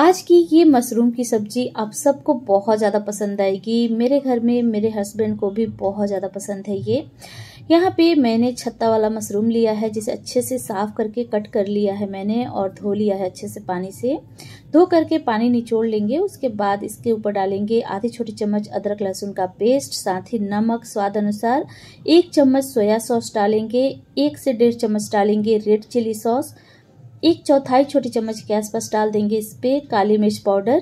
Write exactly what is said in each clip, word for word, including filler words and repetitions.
आज की ये मशरूम की सब्जी आप सबको बहुत ज़्यादा पसंद आएगी। मेरे घर में मेरे हस्बैंड को भी बहुत ज़्यादा पसंद है ये। यहाँ पे मैंने छत्ता वाला मशरूम लिया है, जिसे अच्छे से साफ़ करके कट कर लिया है मैंने और धो लिया है अच्छे से पानी से। धो करके पानी निचोड़ लेंगे। उसके बाद इसके ऊपर डालेंगे आधी छोटी चम्मच अदरक लहसुन का पेस्ट, साथ ही नमक स्वाद अनुसार, एक चम्मच सोया सॉस डालेंगे, एक से डेढ़ चम्मच डालेंगे रेड चिली सॉस, एक चौथाई छोटी चम्मच के आसपास डाल देंगे इस पे काली मिर्च पाउडर,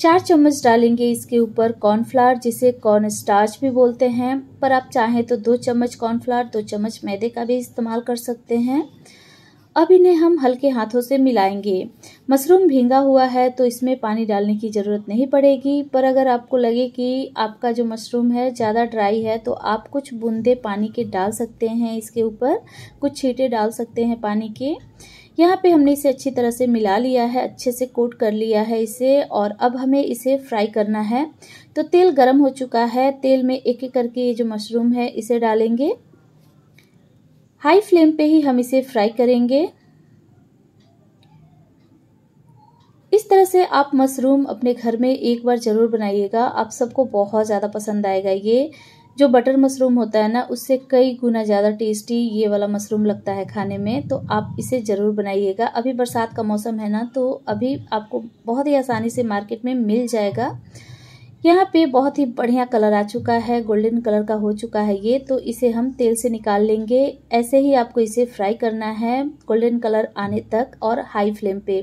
चार चम्मच डालेंगे इसके ऊपर कॉर्नफ्लावर, जिसे कॉर्न स्टार्च भी बोलते हैं, पर आप चाहें तो दो चम्मच कॉर्नफ्लावर, दो चम्मच मैदे का भी इस्तेमाल कर सकते हैं। अब इन्हें हम हल्के हाथों से मिलाएंगे। मशरूम भींगा हुआ है तो इसमें पानी डालने की ज़रूरत नहीं पड़ेगी, पर अगर आपको लगे कि आपका जो मशरूम है ज़्यादा ड्राई है तो आप कुछ बूंदे पानी के डाल सकते हैं, इसके ऊपर कुछ छींटे डाल सकते हैं पानी के। यहाँ पे हमने इसे अच्छी तरह से मिला लिया है, अच्छे से कोट कर लिया है इसे, और अब हमें इसे फ्राई करना है। तो तेल गर्म हो चुका है, तेल में एक एक करके ये जो मशरूम है इसे डालेंगे। हाई फ्लेम पे ही हम इसे फ्राई करेंगे। इस तरह से आप मशरूम अपने घर में एक बार ज़रूर बनाइएगा, आप सबको बहुत ज़्यादा पसंद आएगा। ये जो बटर मशरूम होता है ना, उससे कई गुना ज़्यादा टेस्टी ये वाला मशरूम लगता है खाने में, तो आप इसे ज़रूर बनाइएगा। अभी बरसात का मौसम है ना, तो अभी आपको बहुत ही आसानी से मार्केट में मिल जाएगा। यहाँ पे बहुत ही बढ़िया कलर आ चुका है, गोल्डन कलर का हो चुका है ये, तो इसे हम तेल से निकाल लेंगे। ऐसे ही आपको इसे फ्राई करना है गोल्डन कलर आने तक और हाई फ्लेम पे।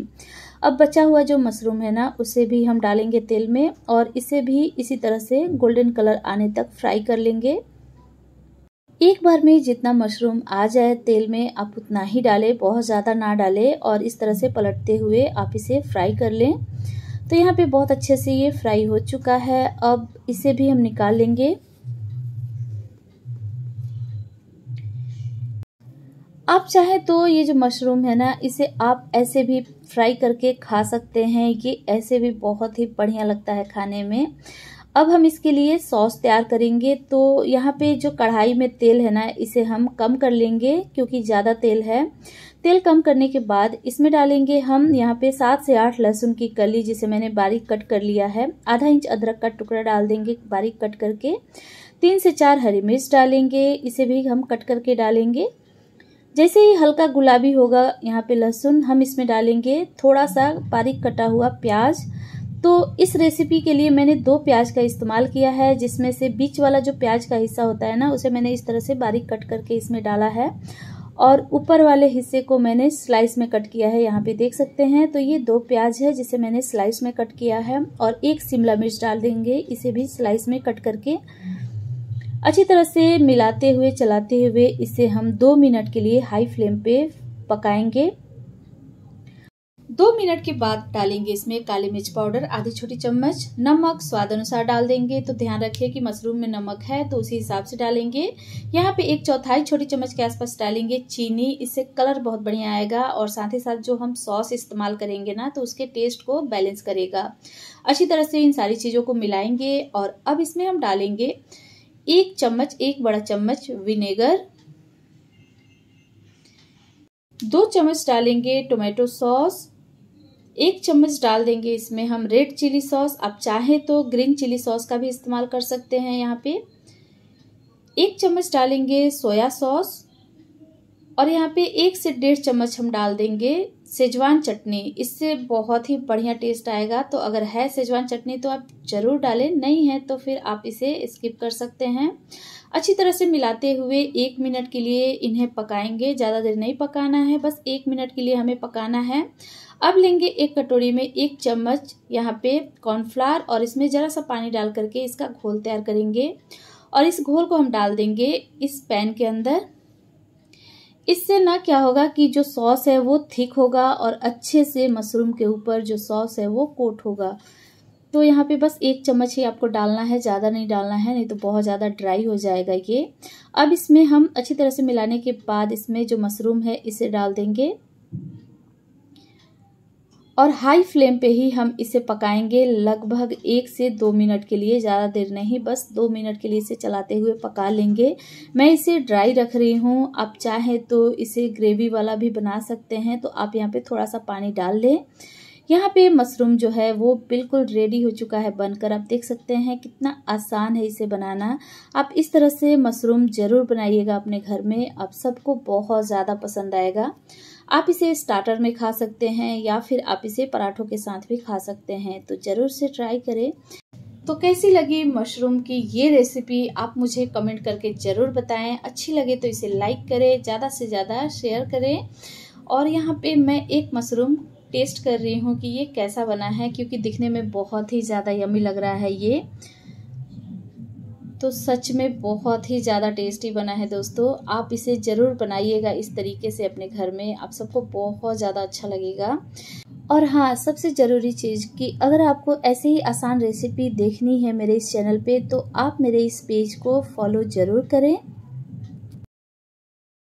अब बचा हुआ जो मशरूम है ना, उसे भी हम डालेंगे तेल में और इसे भी इसी तरह से गोल्डन कलर आने तक फ्राई कर लेंगे। एक बार में जितना मशरूम आ जाए तेल में आप उतना ही डालें, बहुत ज़्यादा ना डालें, और इस तरह से पलटते हुए आप इसे फ्राई कर लें। तो यहाँ पे बहुत अच्छे से ये फ्राई हो चुका है, अब इसे भी हम निकाल लेंगे। आप चाहे तो ये जो मशरूम है ना, इसे आप ऐसे भी फ्राई करके खा सकते हैं, ये ऐसे भी बहुत ही बढ़िया लगता है खाने में। अब हम इसके लिए सॉस तैयार करेंगे। तो यहाँ पे जो कढ़ाई में तेल है ना, इसे हम कम कर लेंगे क्योंकि ज़्यादा तेल है। तेल कम करने के बाद इसमें डालेंगे हम यहाँ पे सात से आठ लहसुन की कली, जिसे मैंने बारीक कट कर लिया है, आधा इंच अदरक का टुकड़ा डाल देंगे बारीक कट करके, तीन से चार हरी मिर्च डालेंगे, इसे भी हम कट करके डालेंगे। जैसे ही हल्का गुलाबी होगा यहाँ पे लहसुन, हम इसमें डालेंगे थोड़ा सा बारीक कटा हुआ प्याज। तो इस रेसिपी के लिए मैंने दो प्याज का इस्तेमाल किया है, जिसमें से बीच वाला जो प्याज का हिस्सा होता है ना, उसे मैंने इस तरह से बारीक कट करके इसमें डाला है, और ऊपर वाले हिस्से को मैंने स्लाइस में कट किया है, यहाँ पे देख सकते हैं। तो ये दो प्याज है जिसे मैंने स्लाइस में कट किया है, और एक शिमला मिर्च डाल देंगे, इसे भी स्लाइस में कट करके अच्छी तरह से मिलाते हुए चलाते हुए इसे हम दो मिनट के लिए हाई फ्लेम पे पकाएंगे। दो मिनट के बाद डालेंगे इसमें काली मिर्च पाउडर आधी छोटी चम्मच, नमक स्वाद अनुसार डाल देंगे। तो ध्यान रखिए कि मशरूम में नमक है तो उसी हिसाब से डालेंगे। यहाँ पे एक चौथाई छोटी चम्मच के आसपास डालेंगे चीनी, इससे कलर बहुत बढ़िया आएगा और साथ ही साथ जो हम सॉस इस्तेमाल करेंगे ना, तो उसके टेस्ट को बैलेंस करेगा। अच्छी तरह से इन सारी चीज़ों को मिलाएंगे और अब इसमें हम डालेंगे एक चम्मच एक बड़ा चम्मच विनेगर, दो चम्मच डालेंगे टोमेटो सॉस, एक चम्मच डाल देंगे इसमें हम रेड चिली सॉस, आप चाहें तो ग्रीन चिली सॉस का भी इस्तेमाल कर सकते हैं यहाँ पे, एक चम्मच डालेंगे सोया सॉस, और यहाँ पे एक से डेढ़ चम्मच हम डाल देंगे सेजवान चटनी, इससे बहुत ही बढ़िया टेस्ट आएगा। तो अगर है सेजवान चटनी तो आप ज़रूर डालें, नहीं है तो फिर आप इसे स्किप कर सकते हैं। अच्छी तरह से मिलाते हुए एक मिनट के लिए इन्हें पकाएंगे, ज़्यादा देर नहीं पकाना है, बस एक मिनट के लिए हमें पकाना है। अब लेंगे एक कटोरी में एक चम्मच यहाँ पे कॉर्नफ्लावर और इसमें ज़रा सा पानी डाल करके इसका घोल तैयार करेंगे, और इस घोल को हम डाल देंगे इस पैन के अंदर। इससे ना क्या होगा कि जो सॉस है वो थिक होगा और अच्छे से मशरूम के ऊपर जो सॉस है वो कोट होगा। तो यहाँ पे बस एक चम्मच ही आपको डालना है, ज़्यादा नहीं डालना है, नहीं तो बहुत ज़्यादा ड्राई हो जाएगा ये। अब इसमें हम अच्छी तरह से मिलाने के बाद इसमें जो मशरूम है इसे डाल देंगे और हाई फ्लेम पे ही हम इसे पकाएंगे लगभग एक से दो मिनट के लिए, ज़्यादा देर नहीं, बस दो मिनट के लिए इसे चलाते हुए पका लेंगे। मैं इसे ड्राई रख रही हूँ, आप चाहे तो इसे ग्रेवी वाला भी बना सकते हैं, तो आप यहाँ पे थोड़ा सा पानी डाल दें। यहाँ पे मशरूम जो है वो बिल्कुल रेडी हो चुका है बनकर, आप देख सकते हैं कितना आसान है इसे बनाना। आप इस तरह से मशरूम ज़रूर बनाइएगा अपने घर में, आप सबको बहुत ज़्यादा पसंद आएगा। आप इसे स्टार्टर में खा सकते हैं या फिर आप इसे पराठों के साथ भी खा सकते हैं, तो ज़रूर से ट्राई करें। तो कैसी लगी मशरूम की ये रेसिपी आप मुझे कमेंट करके ज़रूर बताएं। अच्छी लगे तो इसे लाइक करें, ज़्यादा से ज़्यादा शेयर करें। और यहाँ पे मैं एक मशरूम टेस्ट कर रही हूँ कि ये कैसा बना है, क्योंकि दिखने में बहुत ही ज़्यादा यम्मी लग रहा है ये, तो सच में बहुत ही ज़्यादा टेस्टी बना है दोस्तों। आप इसे ज़रूर बनाइएगा इस तरीके से अपने घर में, आप सबको बहुत ज़्यादा अच्छा लगेगा। और हाँ, सबसे ज़रूरी चीज़ कि अगर आपको ऐसे ही आसान रेसिपी देखनी है मेरे इस चैनल पे, तो आप मेरे इस पेज को फॉलो ज़रूर करें।